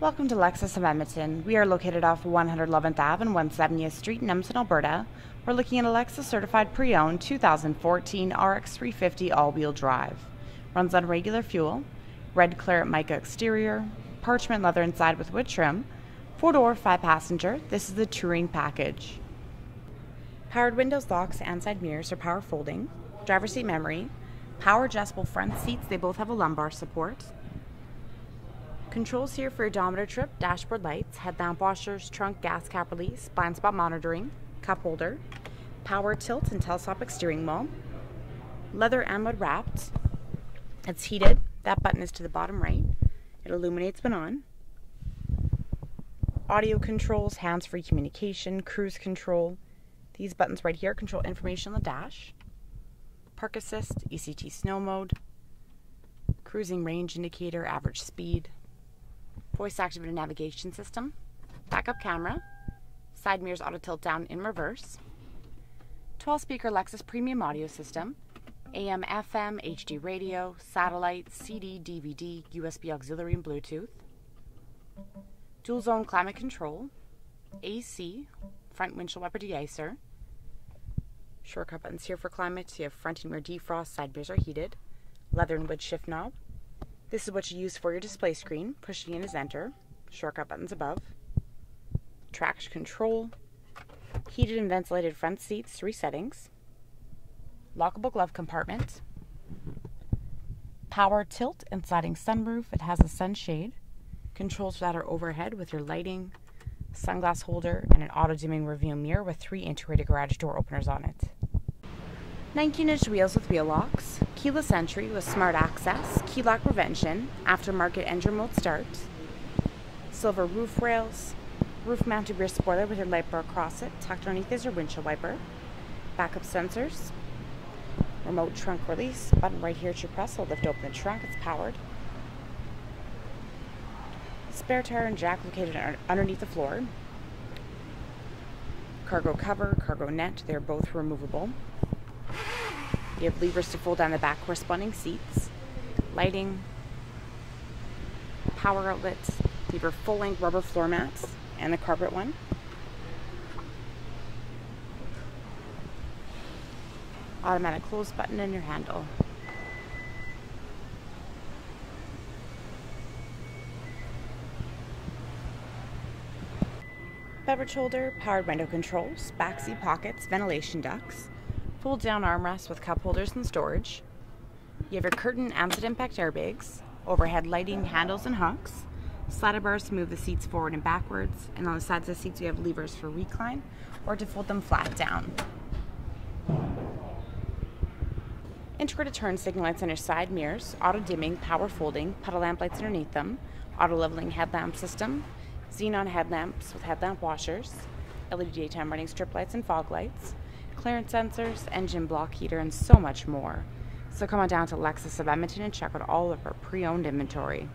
Welcome to Lexus of Edmonton. We are located off 111th Ave and 170th Street in Edmonton, Alberta. We're looking at a Lexus certified pre-owned 2014 RX 350 all-wheel drive. Runs on regular fuel, red Claret Mica exterior, parchment leather inside with wood trim, 4-door, 5-passenger. This is the touring package. Powered windows, locks, and side mirrors are power folding, driver's seat memory, power adjustable front seats. They both have a lumbar support. Controls here for odometer trip, dashboard lights, headlamp washers, trunk gas cap release, blind spot monitoring, cup holder, power tilt and telescopic steering wheel, leather and wood wrapped. It's heated. That button is to the bottom right. It illuminates when on. Audio controls, hands-free communication, cruise control. These buttons right here control information on the dash. Park assist, ECT snow mode, cruising range indicator, average speed, voice-activated navigation system, backup camera, side mirrors auto tilt down in reverse, 12-speaker Lexus premium audio system, AM, FM, HD radio, satellite, CD, DVD, USB auxiliary and Bluetooth, dual-zone climate control, AC, front windshield wiper deicer, shortcut buttons here for climate. So you have front and rear defrost, side mirrors are heated, leather and wood shift knob. This is what you use for your display screen. Pushing in is enter. Shortcut buttons above. Traction control. Heated and ventilated front seats, 3 settings. Lockable glove compartment. Power tilt and sliding sunroof. It has a sunshade. Controls for that are overhead with your lighting, sunglass holder, and an auto-dimming rearview mirror with 3 integrated garage door openers on it. 19-inch wheels with wheel locks, keyless entry with smart access, key lock prevention, aftermarket engine remote start, silver roof rails, roof-mounted rear spoiler with your light bar across it, tucked underneath is your windshield wiper, backup sensors, remote trunk release, button right here to press will lift open the trunk, it's powered, spare tire and jack located underneath the floor, cargo cover, cargo net, they're both removable. You have levers to fold down the back corresponding seats, lighting, power outlets, lever full-length rubber floor mats, and the carpet one. Automatic close button and your handle. Beverage holder, powered window controls, backseat pockets, ventilation ducts. Fold down armrests with cup holders and storage. You have your curtain and side impact airbags, overhead lighting, handles and hooks, slider bars to move the seats forward and backwards, and on the sides of the seats we have levers for recline or to fold them flat down. Integrated turn signal lights on your side mirrors, auto dimming, power folding, pedal lamp lights underneath them, auto leveling headlamp system, xenon headlamps with headlamp washers, LED daytime running strip lights and fog lights, clearance sensors, engine block heater, and so much more. So come on down to Lexus of Edmonton and check out all of our pre-owned inventory.